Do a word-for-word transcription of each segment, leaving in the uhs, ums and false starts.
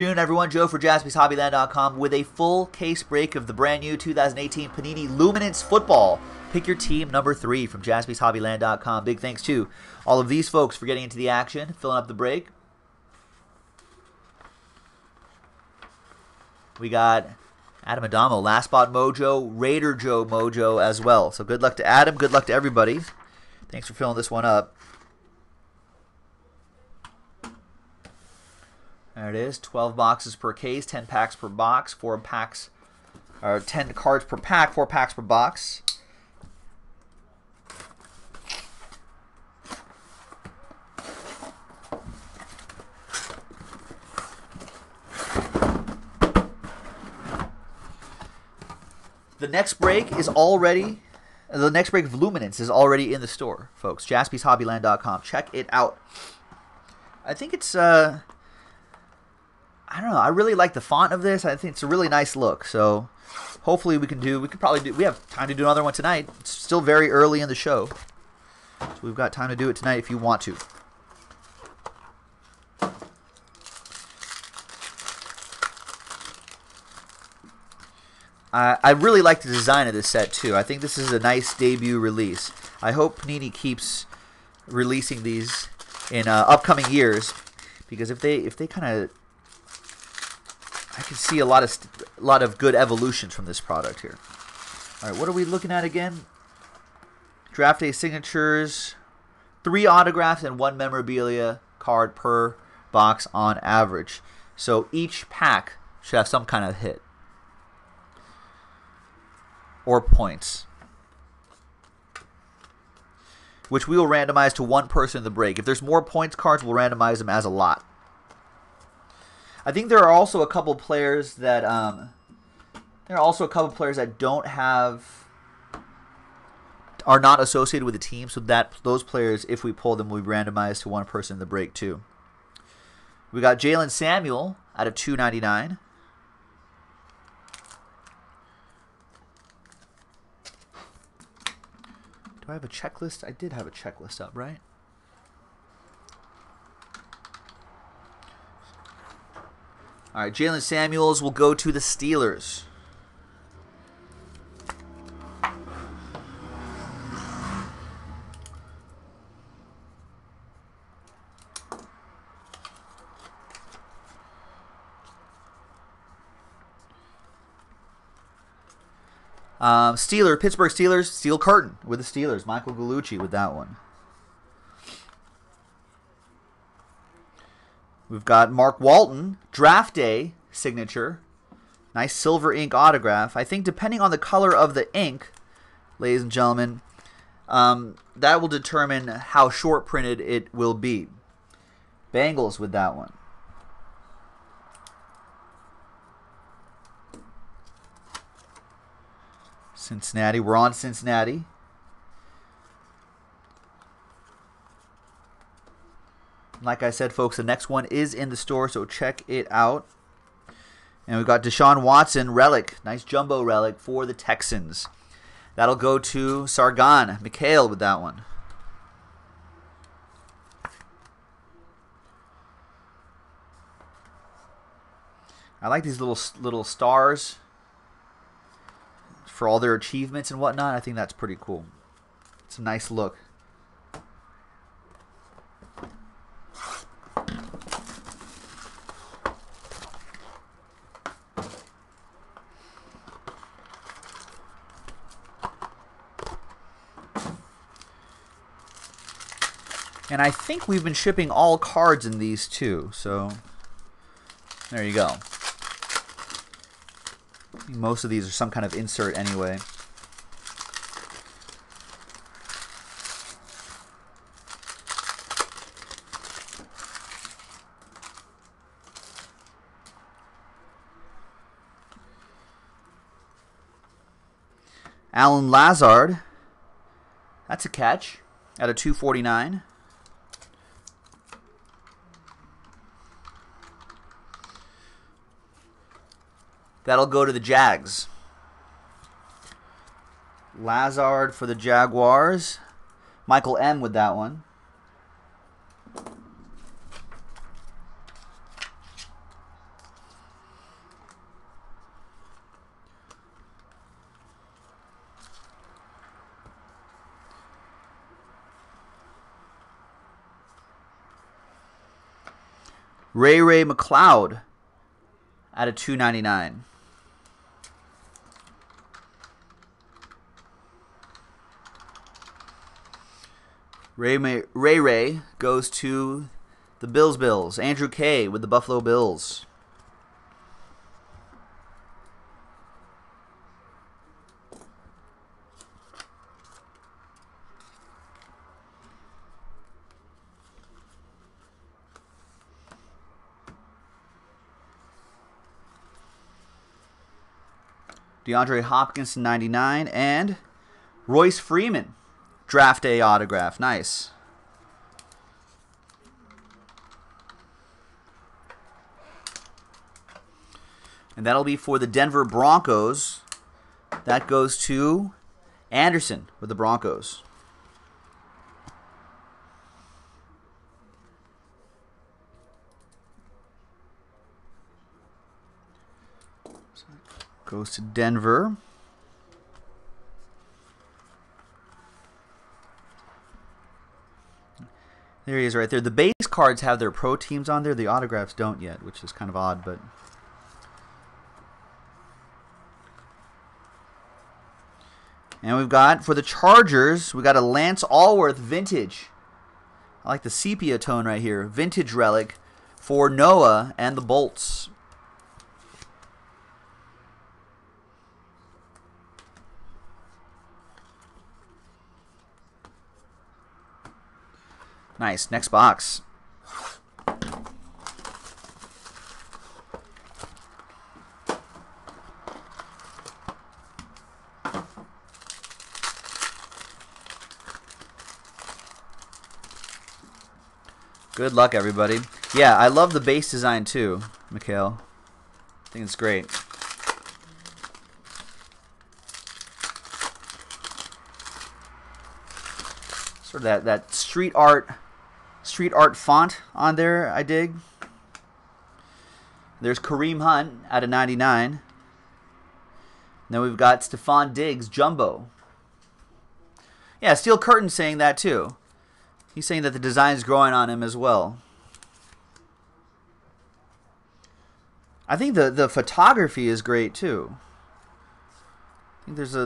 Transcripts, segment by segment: Good afternoon, everyone. Joe for Jaspys Hobbyland dot com with a full case break of the brand new two thousand eighteen Panini Luminance Football. Pick your team number three from Jaspys Hobbyland dot com. Big thanks to all of these folks for getting into the action, filling up the break. We got Adam Adamo, Last Spot Mojo, Raider Joe Mojo as well. So good luck to Adam. Good luck to everybody. Thanks for filling this one up. There it is, twelve boxes per case, ten packs per box, four packs, or ten cards per pack, four packs per box. The next break is already, the next break of Luminance is already in the store, folks. Jaspys Hobbyland dot com. Check it out. I think it's, uh... I don't know. I really like the font of this. I think it's a really nice look. So hopefully we can do, we could probably do, we have time to do another one tonight. It's still very early in the show. So we've got time to do it tonight if you want to. I, I really like the design of this set too. I think this is a nice debut release. I hope Panini keeps releasing these in uh, upcoming years, because if they, if they kind of, I can see a lot of a lot of good evolutions from this product here. All right, what are we looking at again? Draft day signatures, three autographs and one memorabilia card per box on average. So each pack should have some kind of hit or points, which we will randomize to one person in the break. If there's more points cards, we'll randomize them as a lot. I think there are also a couple players that um, there are also a couple players that don't have are not associated with the team. So that those players, if we pull them, we randomize to one person in the break too. We got Jalen Samuel out of two ninety-nine. Do I have a checklist? I did have a checklist up, right? All right, Jalen Samuels will go to the Steelers. Um, Steeler, Pittsburgh Steelers, Steel Curtain with the Steelers. Michael Gallucci with that one. We've got Mark Walton, draft day signature. Nice silver ink autograph. I think depending on the color of the ink, ladies and gentlemen, um, that will determine how short printed it will be. Bengals with that one. Cincinnati. We're on Cincinnati. Like I said, folks, the next one is in the store, so check it out. And we've got Deshaun Watson, relic. Nice jumbo relic for the Texans. That'll go to Sargon Mikhail with that one. I like these little little stars for all their achievements and whatnot. I think that's pretty cool. It's a nice look. And I think we've been shipping all cards in these too, so there you go. Most of these are some kind of insert anyway. Alan Lazard, that's a catch out of two forty-nine. That'll go to the Jags. Lazard for the Jaguars. Michael M. with that one. Ray Ray McLeod out of two ninety-nine. Ray Ray Ray goes to the Bills Bills. Andrew K with the Buffalo Bills. DeAndre Hopkins in ninety-nine, and Royce Freeman, draft day autograph. Nice. And that'll be for the Denver Broncos. That goes to Anderson with the Broncos. Goes to Denver. There he is right there. The base cards have their pro teams on there. The autographs don't yet, which is kind of odd, but and we've got for the Chargers, we got a Lance Alworth vintage. I like the sepia tone right here. Vintage relic for Noah and the Bolts. Nice. Next box. Good luck, everybody. Yeah, I love the base design too, Mikhail. I think it's great. Sort of that, that street art... Street art font on there, I dig. There's Kareem Hunt out of ninety-nine. And then we've got Stephon Diggs, Jumbo. Yeah, Steel Curtain saying that too. He's saying that the design's growing on him as well. I think the, the photography is great too. I think there's a...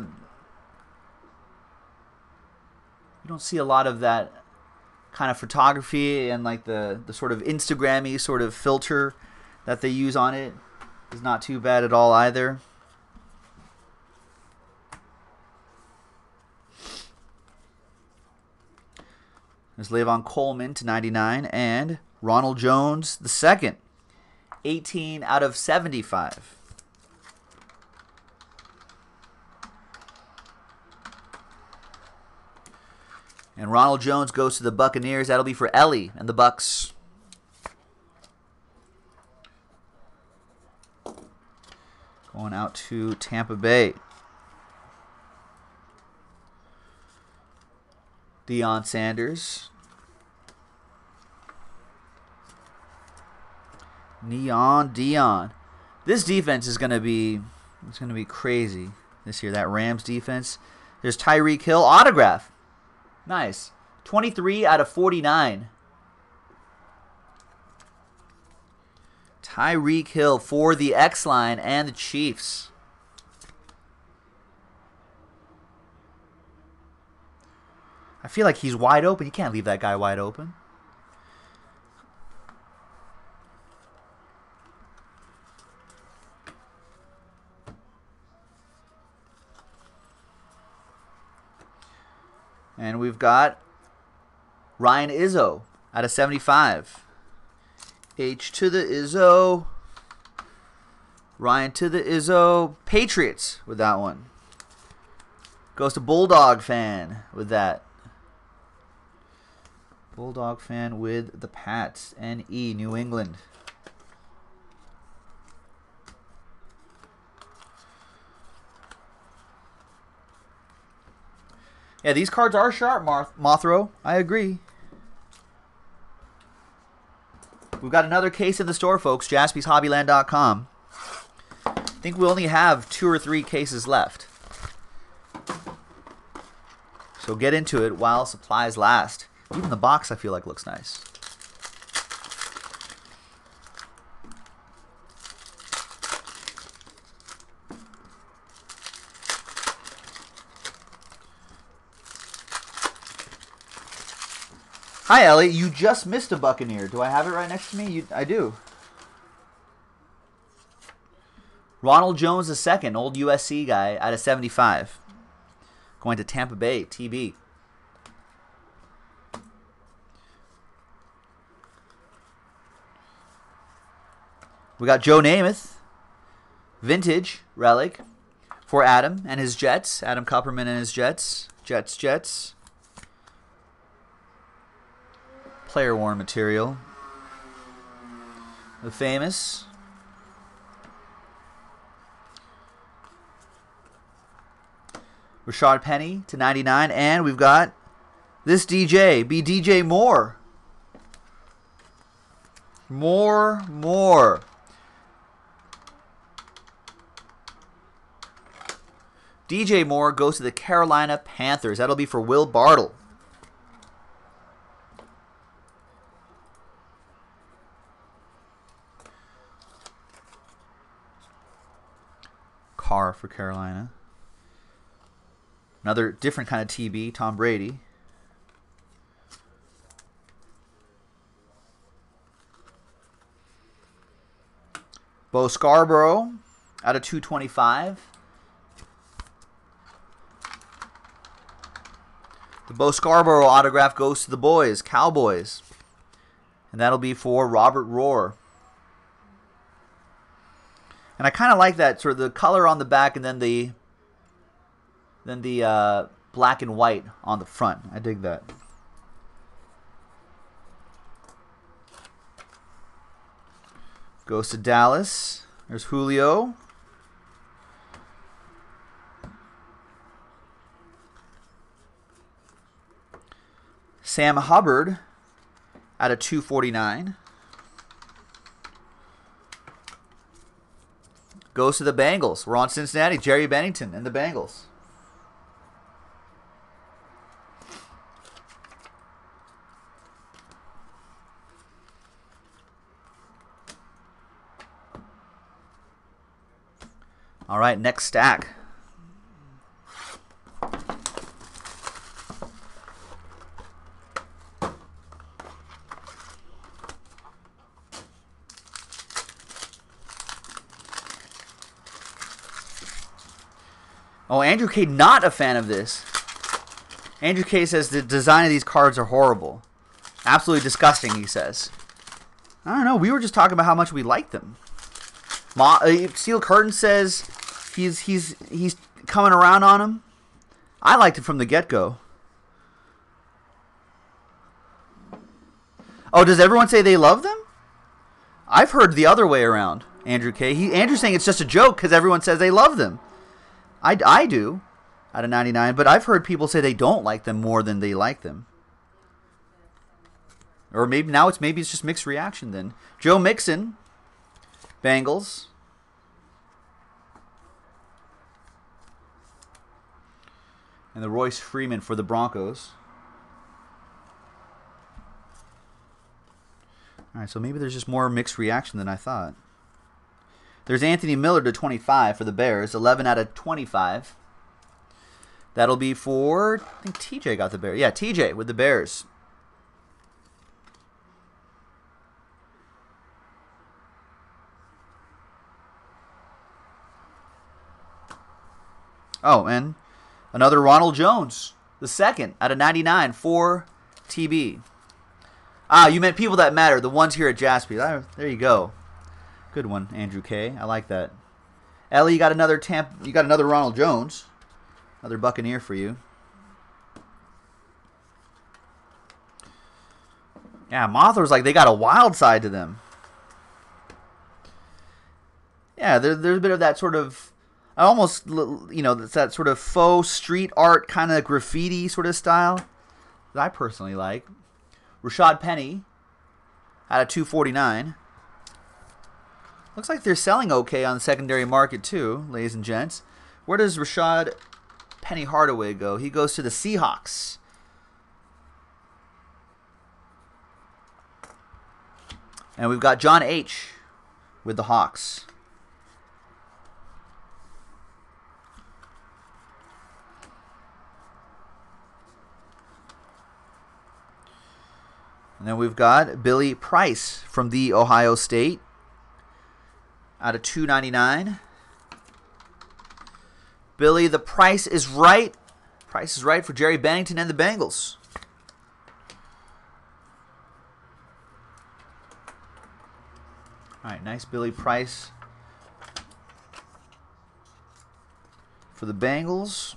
You don't see a lot of that kind of photography, and like the the sort of Instagram-y sort of filter that they use on it is not too bad at all either. There's Levon Coleman to ninety-nine and Ronald Jones the second, eighteen out of seventy-five. And Ronald Jones goes to the Buccaneers. That'll be for Ellie and the Bucks. Going out to Tampa Bay. Deion Sanders. Neon Deion. This defense is going to be it's going to be crazy this year. That Rams defense. There's Tyreek Hill autograph. Nice. twenty-three out of forty-nine. Tyreek Hill for the X-Line and the Chiefs. I feel like he's wide open. You can't leave that guy wide open. And we've got Ryan Izzo out of seventy-five. H to the Izzo. Ryan to the Izzo. Patriots with that one. Goes to Bulldog fan with that. Bulldog fan with the Pats. N E, New England. Yeah, these cards are sharp, Mothro. I agree. We've got another case in the store, folks. Jaspys Hobbyland dot com. I think we only have two or three cases left. So get into it while supplies last. Even the box, I feel like, looks nice. Hi, Ellie. You just missed a Buccaneer. Do I have it right next to me? You, I do. Ronald Jones the second, old U S C guy, out of seventy-five. Going to Tampa Bay, T B. We got Joe Namath, vintage relic for Adam and his Jets. Adam Copperman and his Jets. Jets, Jets. Player worn material. The famous. Rashad Penny to ninety-nine. And we've got this D J. Be D J Moore. More, more. D J Moore goes to the Carolina Panthers. That'll be for Will Bartle. Carr for Carolina. Another different kind of T B, Tom Brady. Bo Scarborough out of two twenty-five. The Bo Scarborough autograph goes to the boys, Cowboys. And that'll be for Robert Rohr. And I kind of like that, sort of the color on the back and then the then the uh, black and white on the front. I dig that. Goes to Dallas. There's Julio. Sam Hubbard out of two forty-nine. Goes to the Bengals. We're on Cincinnati. Jerry Bannington and the Bengals. All right, next stack. Oh, Andrew K, not a fan of this. Andrew K says the design of these cards are horrible. Absolutely disgusting, he says. I don't know. We were just talking about how much we like them. Ma uh, Steel Curtain says... He's he's he's coming around on him. I liked it from the get-go. Oh, does everyone say they love them? I've heard the other way around. Andrew K. He Andrew's saying it's just a joke because everyone says they love them. I I do, out of ninety-nine. But I've heard people say they don't like them more than they like them. Or maybe now it's maybe it's just mixed reaction then. Joe Mixon, Bengals. And the Royce Freeman for the Broncos. All right, so maybe there's just more mixed reaction than I thought. There's Anthony Miller to twenty-five for the Bears, eleven out of twenty-five. That'll be for, I think T J got the Bears. Yeah, T J with the Bears. Oh, and another Ronald Jones, the second out of ninety-nine for T B. Ah, you meant people that matter, the ones here at Jaspys. There you go. Good one, Andrew K. I like that. Ellie, you got another Tampa, you got another Ronald Jones. Another Buccaneer for you. Yeah, Mothler's like they got a wild side to them. Yeah, there, there's a bit of that sort of I almost, you know, it's that sort of faux street art kind of graffiti sort of style that I personally like. Rashad Penny out of two forty-nine. Looks like they're selling okay on the secondary market too, ladies and gents. Where does Rashad Penny Hardaway go? He goes to the Seahawks. And we've got John H. with the Hawks. Then we've got Billy Price from the Ohio State out of two ninety-nine. Billy, the price is right. Price is right for Jerry Bannington and the Bengals. All right, nice Billy Price for the Bengals.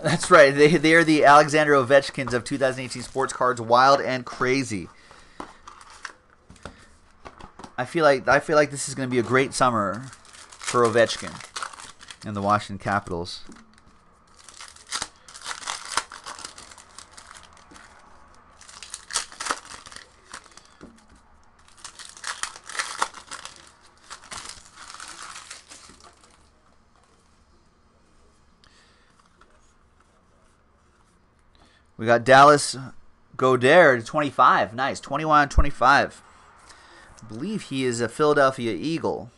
That's right. They, they are the Alexander Ovechkins of two thousand eighteen sports cards, wild and crazy. I feel like I feel like this is going to be a great summer for Ovechkin and the Washington Capitals. We got Dallas Goedert, twenty-five. Nice, twenty-one twenty-five. I believe he is a Philadelphia Eagle.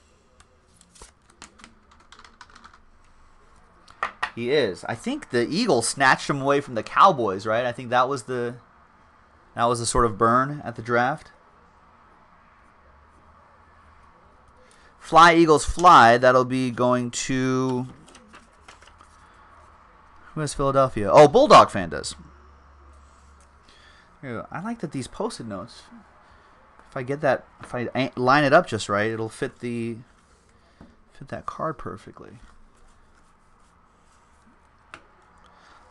He is. I think the Eagles snatched him away from the Cowboys, right? I think that was the that was the sort of burn at the draft. Fly Eagles fly. That'll be going to who is Philadelphia? Oh, Bulldog fan does. I like that these post-it notes, if I get that, if I line it up just right, it'll fit the fit that card perfectly.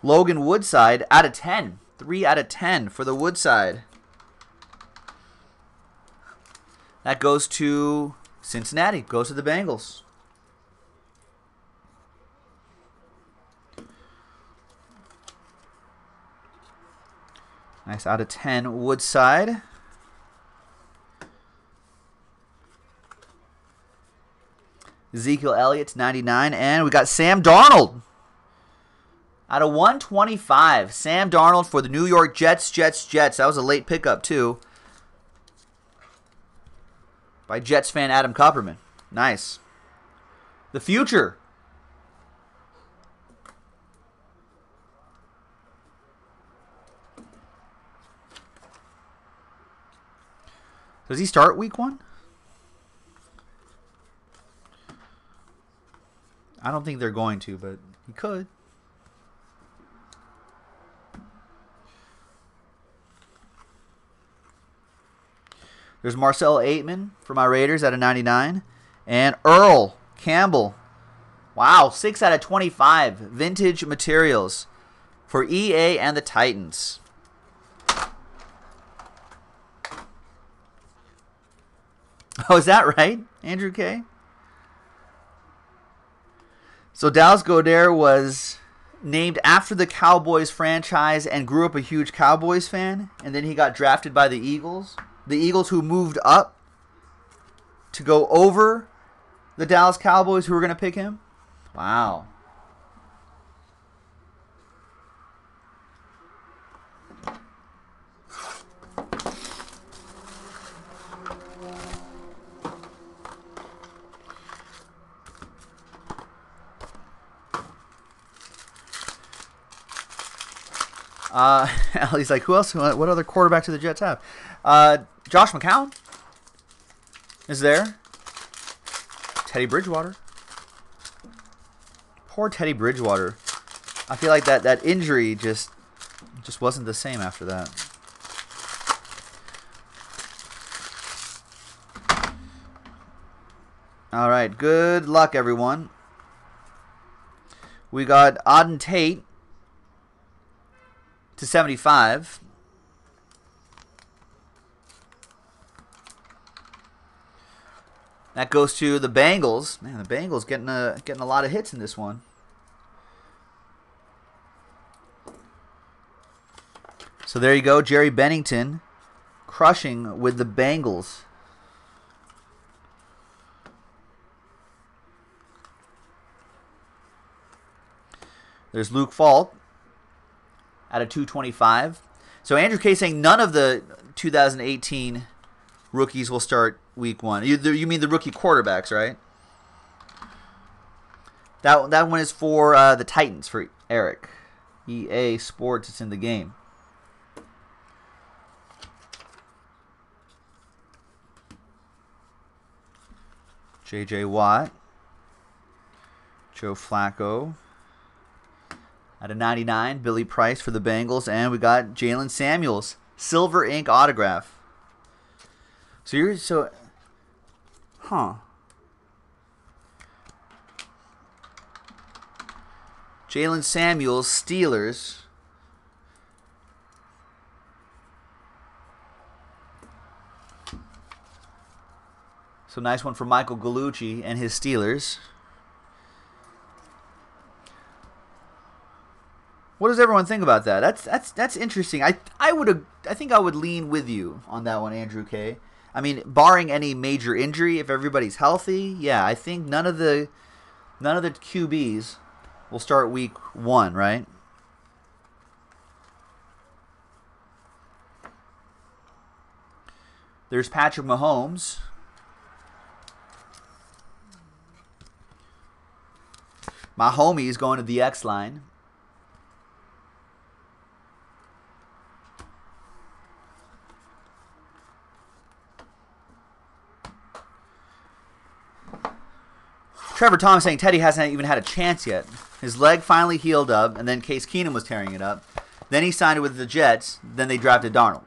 Logan Woodside out of ten. three out of ten for the Woodside. That goes to Cincinnati, goes to the Bengals. Nice out of ten, Woodside. Ezekiel Elliott, ninety-nine. And we got Sam Darnold. Out of one twenty-five, Sam Darnold for the New York Jets, Jets, Jets. That was a late pickup, too. By Jets fan Adam Copperman. Nice. The future. Does he start week one? I don't think they're going to, but he could. There's Marcel Aitman for my Raiders out of ninety-nine. And Earl Campbell. Wow, six out of twenty-five. Vintage materials for E A and the Titans. Oh, is that right, Andrew K? So Dallas Goedert was named after the Cowboys franchise and grew up a huge Cowboys fan, and then he got drafted by the Eagles. The Eagles who moved up to go over the Dallas Cowboys who were going to pick him. Wow. Uh, Ellie's like, who else? What other quarterback do the Jets have? Uh, Josh McCown is there. Teddy Bridgewater. Poor Teddy Bridgewater. I feel like that that injury just just wasn't the same after that. All right, good luck, everyone. We got Auden Tate. to seventy-five. That goes to the Bengals. Man, the Bengals getting a getting a lot of hits in this one. So there you go, Jerry Bennington crushing with the Bengals. There's Luke Falk. Out of two twenty-five. So Andrew K saying none of the two thousand eighteen rookies will start week one. You, you mean the rookie quarterbacks, right? That, that one is for uh, the Titans, for Eric. E A Sports, it's in the game. J J Watt. Joe Flacco. Out of ninety-nine, Billy Price for the Bengals. And we got Jalen Samuels. Silver ink autograph. So you're so... Huh. Jalen Samuels, Steelers. So nice one for Michael Gallucci and his Steelers. What does everyone think about that? That's that's that's interesting. I I would I think I would lean with you on that one, Andrew K. I mean, barring any major injury, if everybody's healthy, yeah, I think none of the none of the Q Bs. We'll start week one, right? There's Patrick Mahomes. My homie's going to the X line. Trevor Thomas saying Teddy hasn't even had a chance yet. His leg finally healed up, and then Case Keenum was tearing it up. Then he signed it with the Jets. Then they drafted Darnold.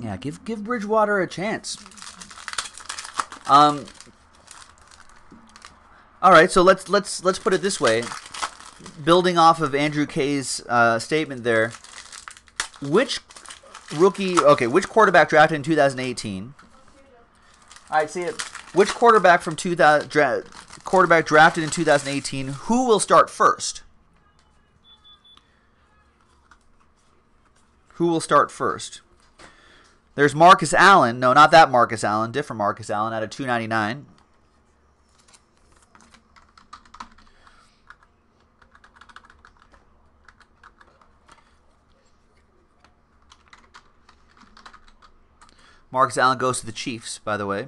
Yeah, give give Bridgewater a chance. Um. All right, so let's let's let's put it this way. Building off of Andrew K's uh, statement there. Which rookie, okay, which quarterback drafted in two thousand eighteen? All right, see it. Which quarterback from two thousand, dra quarterback drafted in two thousand eighteen, who will start first? Who will start first? There's Marcus Allen. No, not that Marcus Allen. Different Marcus Allen out of two ninety-nine. Marcus Allen goes to the Chiefs, by the way.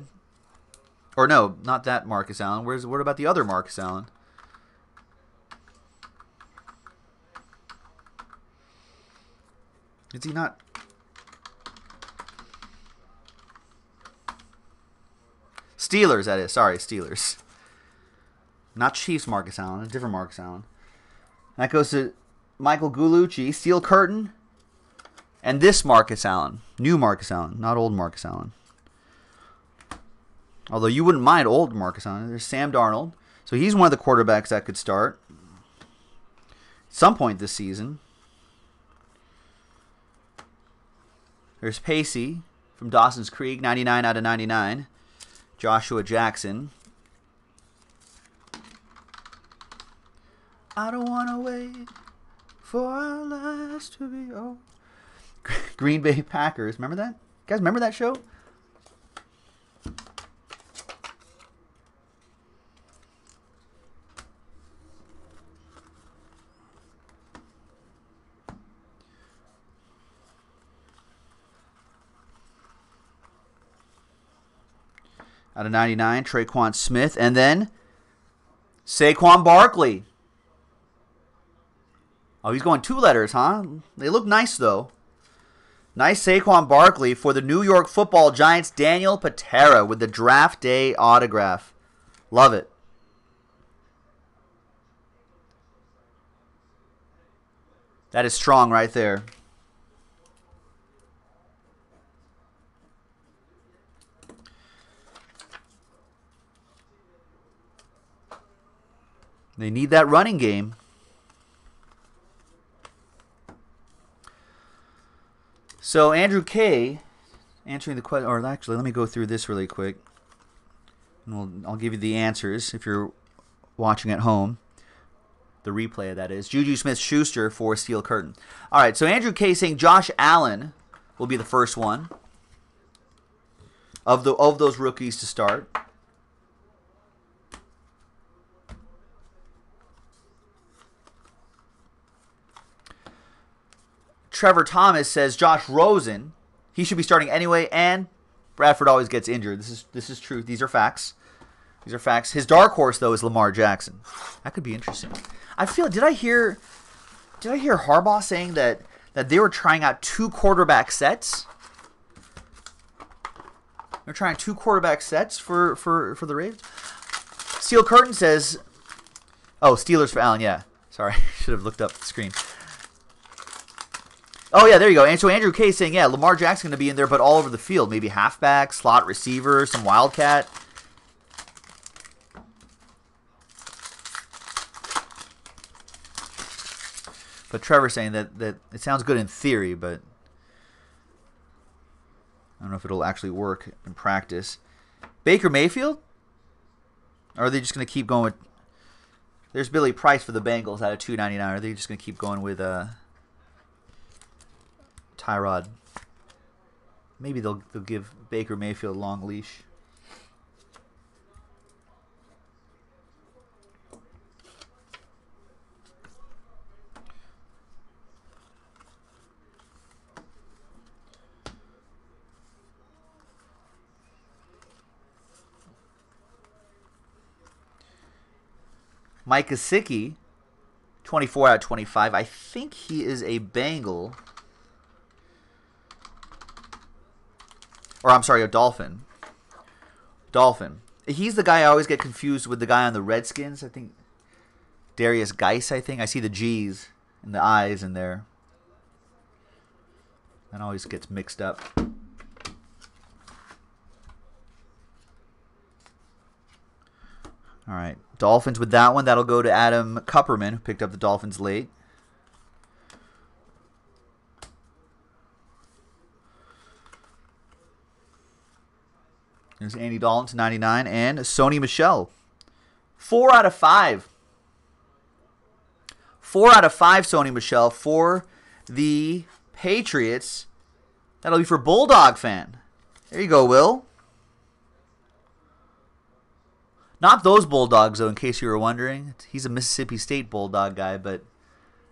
Or no, not that Marcus Allen. Where's what about the other Marcus Allen? Is he not? Steelers, that is. Sorry, Steelers. Not Chiefs Marcus Allen, a different Marcus Allen. That goes to Michael Gallucci, Steel Curtain. And this Marcus Allen, new Marcus Allen, not old Marcus Allen. Although you wouldn't mind old Marcus Allen. There's Sam Darnold. So he's one of the quarterbacks that could start at some point this season. There's Pacey from Dawson's Creek, ninety-nine out of ninety-nine. Joshua Jackson. I don't want to wait for our lives to be over. Green Bay Packers. Remember that? You guys remember that show? Out of ninety-nine, Tre'Quan Smith. And then Saquon Barkley. Oh, he's going two letters, huh? They look nice, though. Nice Saquon Barkley for the New York Football Giants, Daniel Patera with the draft day autograph. Love it. That is strong right there. They need that running game. So Andrew K, answering the question, or actually, let me go through this really quick, and we'll, I'll give you the answers if you're watching at home. The replay of that is Juju Smith-Schuster for Steel Curtain. All right, so Andrew K saying Josh Allen will be the first one of the of those rookies to start. Trevor Thomas says Josh Rosen, he should be starting anyway, and Bradford always gets injured. This is this is true. These are facts. These are facts. His dark horse though is Lamar Jackson. That could be interesting. I feel. Did I hear? Did I hear Harbaugh saying that that they were trying out two quarterback sets? They're trying two quarterback sets for for for the Ravens. Steel Curtain says, "Oh, Steelers for Allen." Yeah, sorry, should have looked up the screen. Oh, yeah, there you go. And so Andrew K saying, yeah, Lamar Jackson's going to be in there, but all over the field. Maybe halfback, slot receiver, some wildcat. But Trevor's saying that, that it sounds good in theory, but I don't know if it'll actually work in practice. Baker Mayfield? Or are they just going to keep going with... There's Billy Price for the Bengals out of two ninety-nine. Are they just going to keep going with... Uh, Tyrod. Maybe they'll they'll give Baker Mayfield a long leash. Mike Gesicki, twenty-four out of twenty-five. I think he is a Bengal. Or, I'm sorry, a Dolphin. Dolphin. He's the guy I always get confused with, the guy on the Redskins. I think Darius Geis, I think. I see the G's and the I's in there. That always gets mixed up. All right. Dolphins with that one. That'll go to Adam Copperman, who picked up the Dolphins late. There's Andy Dalton to ninety-nine and Sony Michelle. Four out of five. Four out of five, Sony Michelle, for the Patriots. That'll be for Bulldog fan. There you go, Will. Not those Bulldogs, though, in case you were wondering. He's a Mississippi State Bulldog guy, but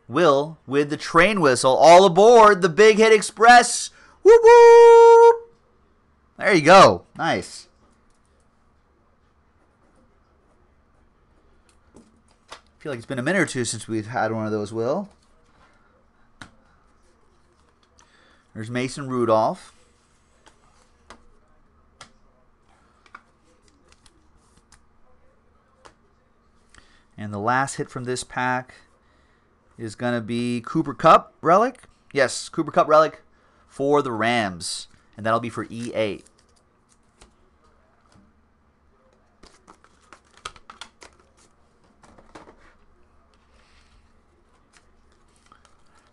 Will, with the train whistle, all aboard the Big Hit Express. Whoop, whoop. There you go. Nice. I feel like it's been a minute or two since we've had one of those, Will. There's Mason Rudolph. And the last hit from this pack is going to be Cooper Kupp Relic. Yes, Cooper Kupp Relic for the Rams. And that'll be for E A.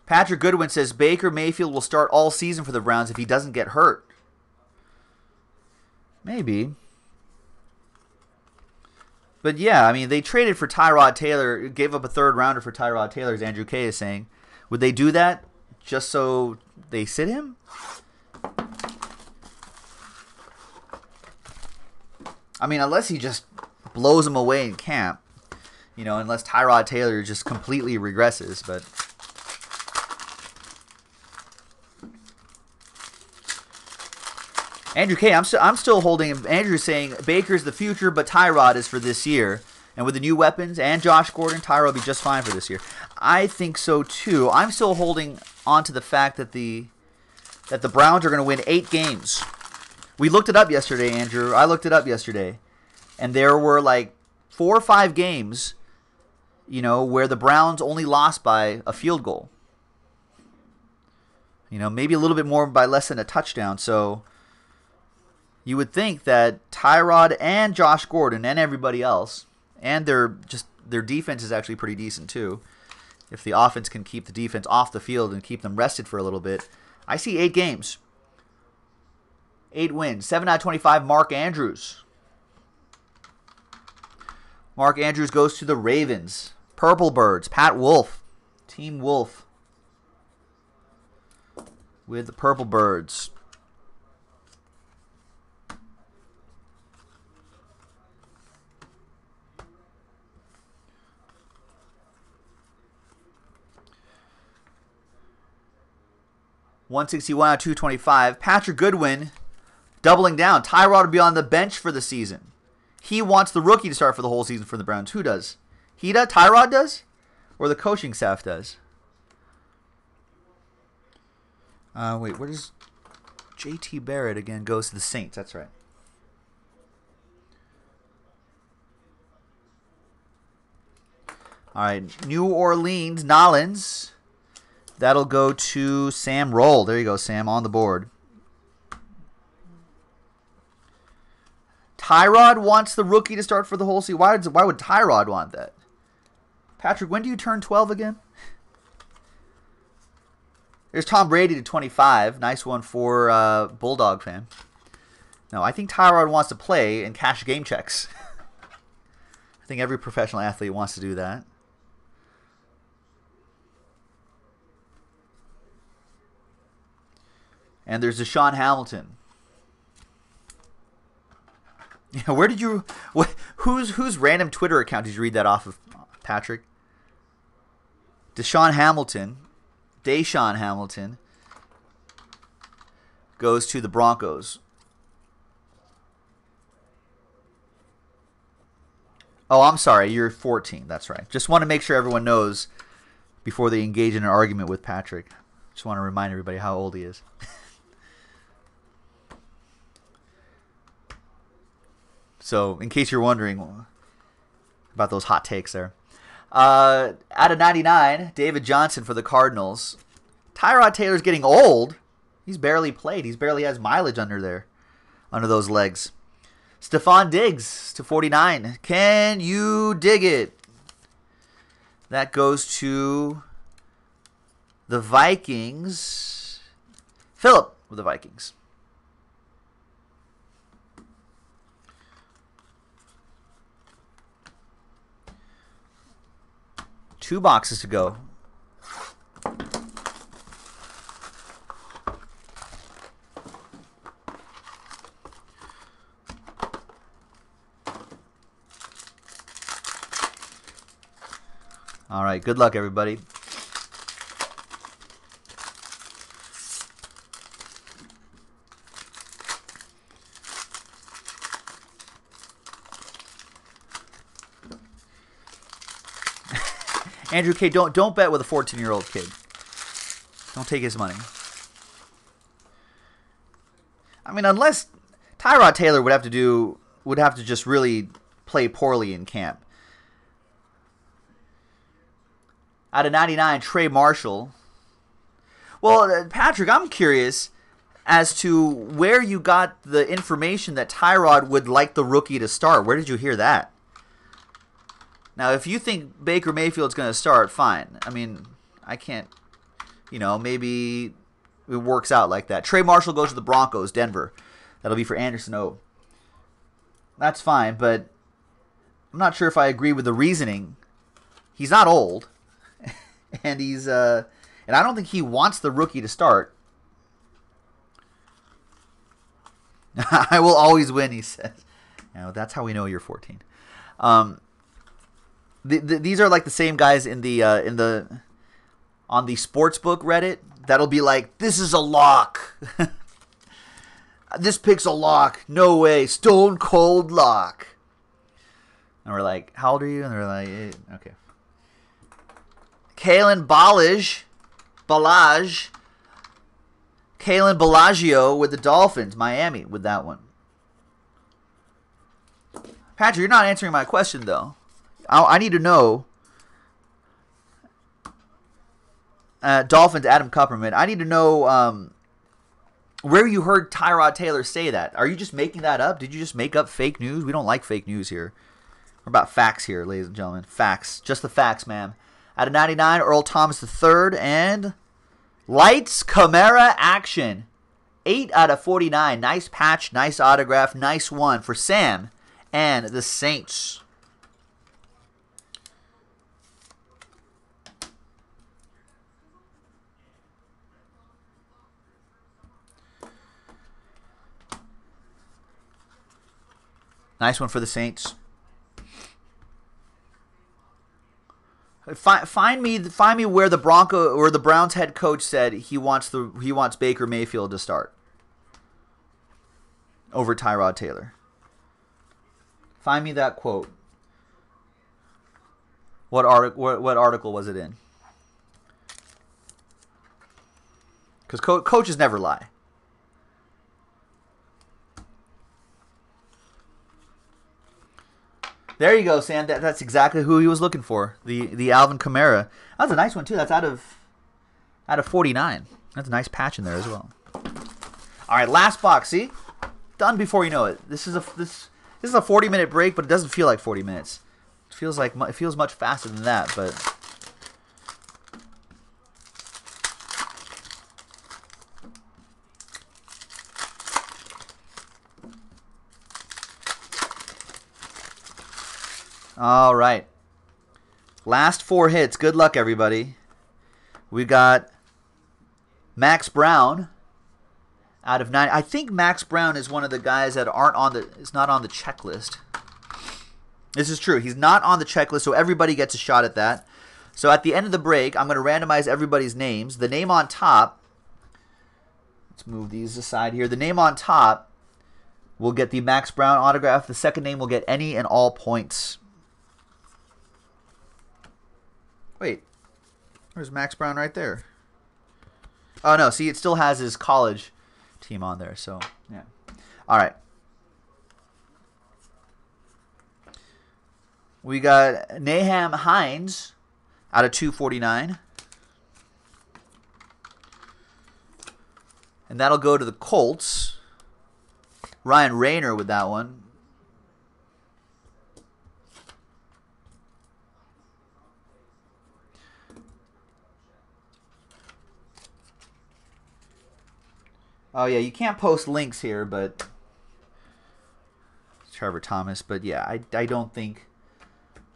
Patrick Goodwin says Baker Mayfield will start all season for the Browns if he doesn't get hurt. Maybe. But yeah, I mean, they traded for Tyrod Taylor, gave up a third rounder for Tyrod Taylor, as Andrew K is saying. Would they do that just so they sit him? I mean, unless he just blows him away in camp, you know, unless Tyrod Taylor just completely regresses, but. Andrew K, I'm, st I'm still holding him. Andrew's saying Baker's the future, but Tyrod is for this year. And with the new weapons and Josh Gordon, Tyrod will be just fine for this year. I think so, too. I'm still holding on to the fact that the, that the Browns are going to win eight games. We looked it up yesterday, Andrew. I looked it up yesterday. And there were like four or five games, you know, where the Browns only lost by a field goal. You know, maybe a little bit more by less than a touchdown. So you would think that Tyrod and Josh Gordon and everybody else, and their just their defense is actually pretty decent too. If the offense can keep the defense off the field and keep them rested for a little bit, I see eight games. Eight wins. seven out of twenty-five, Mark Andrews. Mark Andrews goes to the Ravens. Purple Birds. Pat Wolf. Team Wolf. With the Purple Birds. one sixty-one out of two twenty-five. Patrick Goodwin doubling down. Tyrod will be on the bench for the season. He wants the rookie to start for the whole season for the Browns. Who does? He does? Tyrod does? Or the coaching staff does? Uh, wait, where does J T Barrett again goes to the Saints? That's right. All right, New Orleans, Nolens. That'll go to Sam Roll. There you go, Sam, on the board. Tyrod wants the rookie to start for the whole season. Why would, why would Tyrod want that? Patrick, when do you turn twelve again? There's Tom Brady to twenty-five. Nice one for uh, Bulldog fan. No, I think Tyrod wants to play and cash game checks. I think every professional athlete wants to do that. And there's Deshaun Hamilton. Yeah, where did you? What, whose whose random Twitter account did you read that off of, Patrick? Deshaun Hamilton, Deshaun Hamilton goes to the Broncos. Oh, I'm sorry, you're fourteen. That's right. Just want to make sure everyone knows before they engage in an argument with Patrick. Just want to remind everybody how old he is. So, in case you're wondering about those hot takes there. Uh, out of ninety-nine, David Johnson for the Cardinals. Tyrod Taylor's getting old. He's barely played. He's barely has mileage under there, under those legs. Stephon Diggs to forty-nine. Can you dig it? That goes to the Vikings. Philip with the Vikings. Two boxes to go. All right, good luck, everybody. Andrew K, don't don't bet with a fourteen-year-old kid. Don't take his money. I mean, unless Tyrod Taylor would have to do would have to just really play poorly in camp. Out of ninety-nine, Trey Marshall. Well, Patrick, I'm curious as to where you got the information that Tyrod would like the rookie to start. Where did you hear that? Now, if you think Baker Mayfield's going to start, fine. I mean, I can't, you know, maybe it works out like that. Trey Marshall goes to the Broncos, Denver. That'll be for Anderson O. That's fine, but I'm not sure if I agree with the reasoning. He's not old, and he's, uh, and I don't think he wants the rookie to start. I will always win, he says. You know, that's how we know you're fourteen. Um... The, the, these are like the same guys in the uh, in the on the sportsbook Reddit that'll be like, this is a lock. This pick's a lock. No way. Stone cold lock. And we're like, how old are you? And they're like, eh, okay. Kalen Balaj, Balaj, Kalen Bellagio with the Dolphins, Miami with that one. Patrick, you're not answering my question though. I need to know, uh, Dolphins, Adam Copperman, I need to know um, where you heard Tyrod Taylor say that. Are you just making that up? Did you just make up fake news? We don't like fake news here. We're about facts here, ladies and gentlemen. Facts. Just the facts, ma'am. Out of ninety-nine, Earl Thomas the third, and lights, camera, action. eight out of forty-nine. Nice patch, nice autograph, nice one for Sam and the Saints. Nice one for the Saints. Find find me find me where the Bronco or the Browns head coach said he wants the he wants Baker Mayfield to start over Tyrod Taylor. Find me that quote. What article? What, what article was it in? Because co coaches never lie. There you go, Sam. That, that's exactly who he was looking for. The the Alvin Kamara. That's a nice one too. That's out of out of forty-nine. That's a nice patch in there as well. All right, last box. See, done before you know it. This is a this this is a forty-minute break, but it doesn't feel like forty minutes. It feels like it feels much faster than that. But all right, last four hits. Good luck, everybody. We got Max Brown out of nine. I think Max Brown is one of the guys that aren't on the. It's not on the checklist. This is true. He's not on the checklist, so everybody gets a shot at that. So at the end of the break, I'm going to randomize everybody's names. The name on top. Let's move these aside here. The name on top will get the Max Brown autograph. The second name will get any and all points. Wait, there's Max Brown right there. Oh, no, see, it still has his college team on there, so, yeah. All right. We got Naham Hines out of two forty-nine. And that'll go to the Colts. Ryan Rayner with that one. Oh, yeah, you can't post links here, but Trevor Thomas. But, yeah, I, I don't think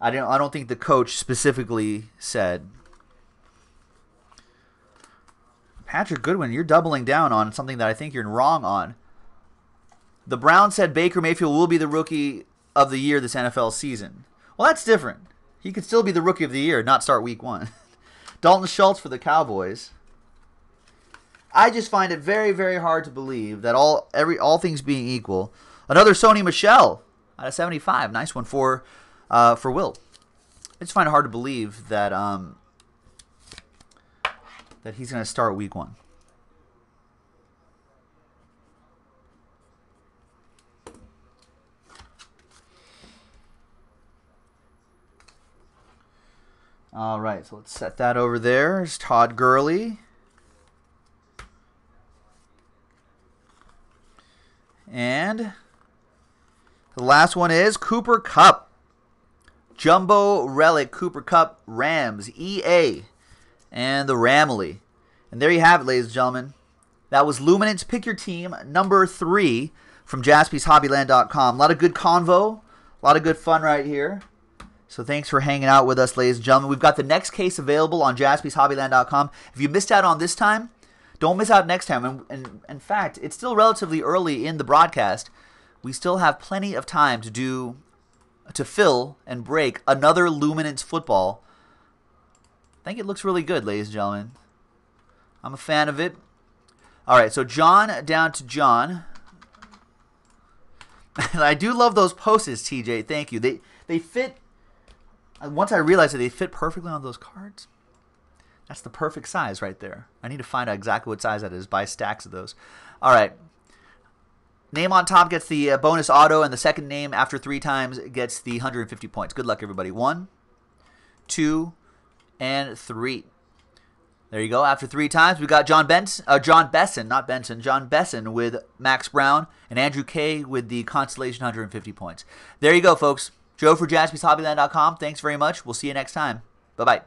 I don't, I don't think the coach specifically said. Patrick Goodwin, you're doubling down on something that I think you're wrong on. The Browns said Baker Mayfield will be the rookie of the year this N F L season. Well, that's different. He could still be the rookie of the year, not start week one. Dalton Schultz for the Cowboys. I just find it very, very hard to believe that all every all things being equal, another Sony Michel out of seventy-five, nice one for uh, for Will. I just find it hard to believe that um, that he's going to start week one. All right, so let's set that over there. There's Todd Gurley. And the last one is Cooper Kupp. Jumbo Relic Cooper Kupp Rams. E A and the Ramley. And there you have it, ladies and gentlemen. That was Luminance Pick Your Team number three from Jaspys Hobbyland dot com. A lot of good convo. A lot of good fun right here. So thanks for hanging out with us, ladies and gentlemen. We've got the next case available on Jaspys Hobbyland dot com. If you missed out on this time, don't miss out next time. And, and in fact, it's still relatively early in the broadcast. We still have plenty of time to do, to fill and break another Luminance Football. I think it looks really good, ladies and gentlemen. I'm a fan of it. All right, so John down to John. And I do love those poses, T J. Thank you. They they fit. Once I realized that they fit perfectly on those cards. That's the perfect size right there. I need to find out exactly what size that is by stacks of those. All right. Name on top gets the bonus auto, and the second name after three times gets the one hundred fifty points. Good luck, everybody. One, two, and three. There you go. After three times, we got John Benson, uh, John Besson, not Benson, John Besson with Max Brown, and Andrew K with the Constellation one hundred fifty points. There you go, folks. Joe for Jaspys Hobbyland dot com. Thanks very much. We'll see you next time. Bye-bye.